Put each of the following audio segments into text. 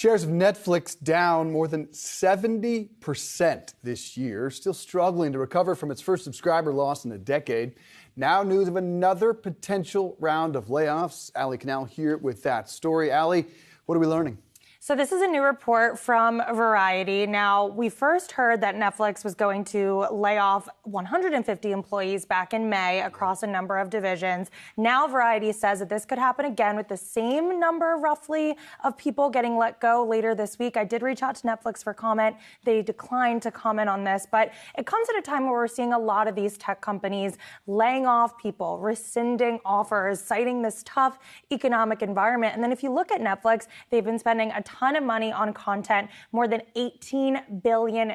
Shares of Netflix down more than 70% this year, still struggling to recover from its first subscriber loss in a decade. Now news of another potential round of layoffs. Allie Canal here with that story. Allie, what are we learning? So this is a new report from Variety. Now, we first heard that Netflix was going to lay off 150 employees back in May across a number of divisions. Now, Variety says that this could happen again with the same number, roughly, of people getting let go later this week. I did reach out to Netflix for comment. They declined to comment on this, but it comes at a time where we're seeing a lot of these tech companies laying off people, rescinding offers, citing this tough economic environment. And then if you look at Netflix, they've been spending a ton of money on content, more than $18 billion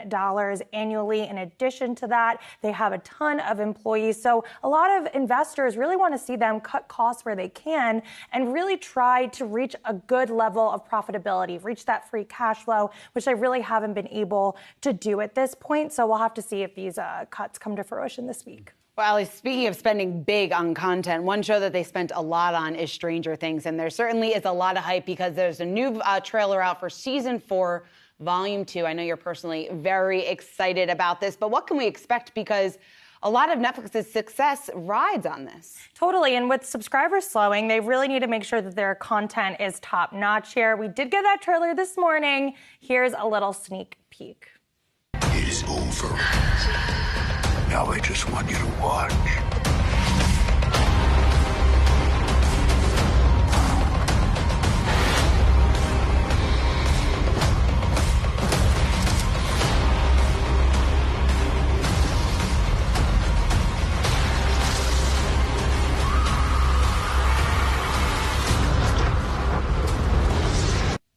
annually. In addition to that, they have a ton of employees. So a lot of investors really want to see them cut costs where they can and really try to reach a good level of profitability, reach that free cash flow, which they really haven't been able to do at this point. So we'll have to see if these cuts come to fruition this week. Well, Allie, speaking of spending big on content, one show that they spent a lot on is Stranger Things, and there certainly is a lot of hype because there's a new trailer out for Season 4, Volume 2. I know you're personally very excited about this, but what can we expect, because a lot of Netflix's success rides on this. Totally, and with subscribers slowing, they really need to make sure that their content is top-notch here. We did get that trailer this morning. Here's a little sneak peek. It is over. Now I just want you to watch.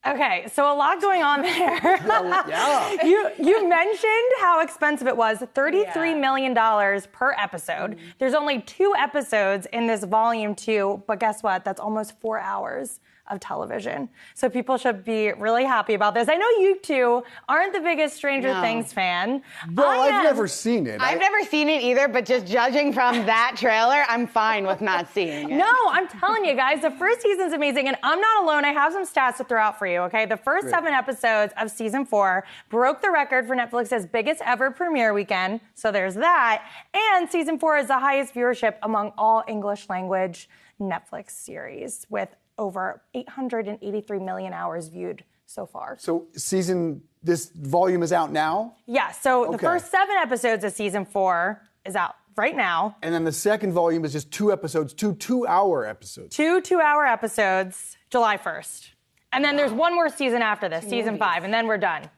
Okay, so a lot going on there. Yeah. You mentioned how expensive it was, $33 million per episode. Mm-hmm. There's only 2 episodes in this Volume 2, but guess what? That's almost 4 hours of television. So people should be really happy about this. I know you two aren't the biggest Stranger Things fan. Well, I've never seen it. I've never seen it either, but just judging from that trailer, I'm fine with not seeing it. No, I'm telling you guys, the first season's amazing, and I'm not alone. I have some stats to throw out for you. Okay, the first 7 episodes of Season 4 broke the record for Netflix's biggest ever premiere weekend, so there's that. And Season 4 is the highest viewership among all English language Netflix series, with over 883 million hours viewed so far. So this volume is out now? Yeah, so the first 7 episodes of Season 4 is out right now. And then the second volume is just 2 episodes, 2 two-hour episodes. 2 two-hour episodes, July 1st. And then there's one more season after this, Season 5, and then we're done.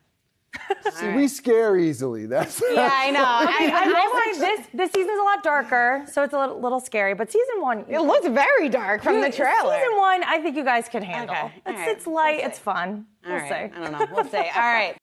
See, we scare easily. That's I know. I will say this season's a lot darker, so it's a little scary. But Season 1, it looks very dark from the trailer. Season 1, I think you guys can handle. Okay. It's light. It's fun. We'll see. I don't know. We'll see. All right.